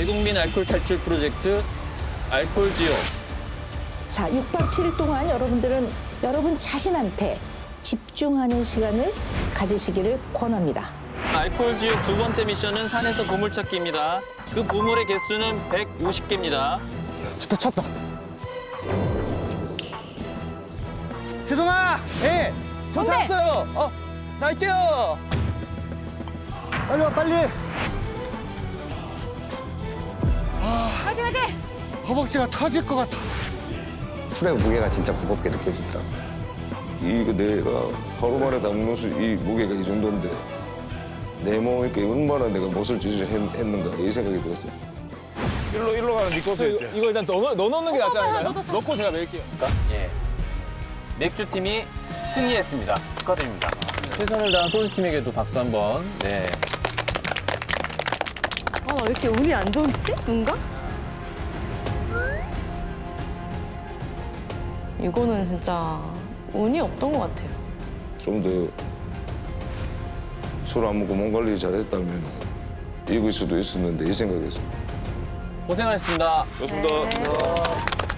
대국민 알콜 탈출 프로젝트 알콜 지오. 자, 6박 7일 동안 여러분들은 여러분 자신한테 집중하는 시간을 가지시기를 권합니다. 알콜 지오 두 번째 미션은 산에서 보물 찾기입니다. 그 보물의 개수는 150개입니다. 좋다, 찾다. 세동아! 예! 저 찾았어요! 나갈게요! 빨리 와, 빨리! 화이팅, 화이팅! 허벅지가 터질 것 같아. 술의 무게가 진짜 무겁게 느껴진다. 이거 내가 하루만에 담는 술, 이 무게가 이 정도인데 내 몸이니까 얼마나 내가 못을 주저했는가 이 생각이 들었어요. 일로 가는 네 것도 있지. 이거 일단 넣어놓는 게 낫지 않을까요? 넣고 제가 멜게요. 예. 맥주팀이 승리했습니다. 축하드립니다. 최선을 다한 소주팀에게도 박수 한번. 네. 왜 이렇게 운이 안 좋지? 뭔가? 이거는 진짜 운이 없던 것 같아요. 좀 더 술 안 먹고 몸 관리 잘했다면 이길 수도 있었는데 이 생각에서. 고생하셨습니다. 고맙습니다. 네.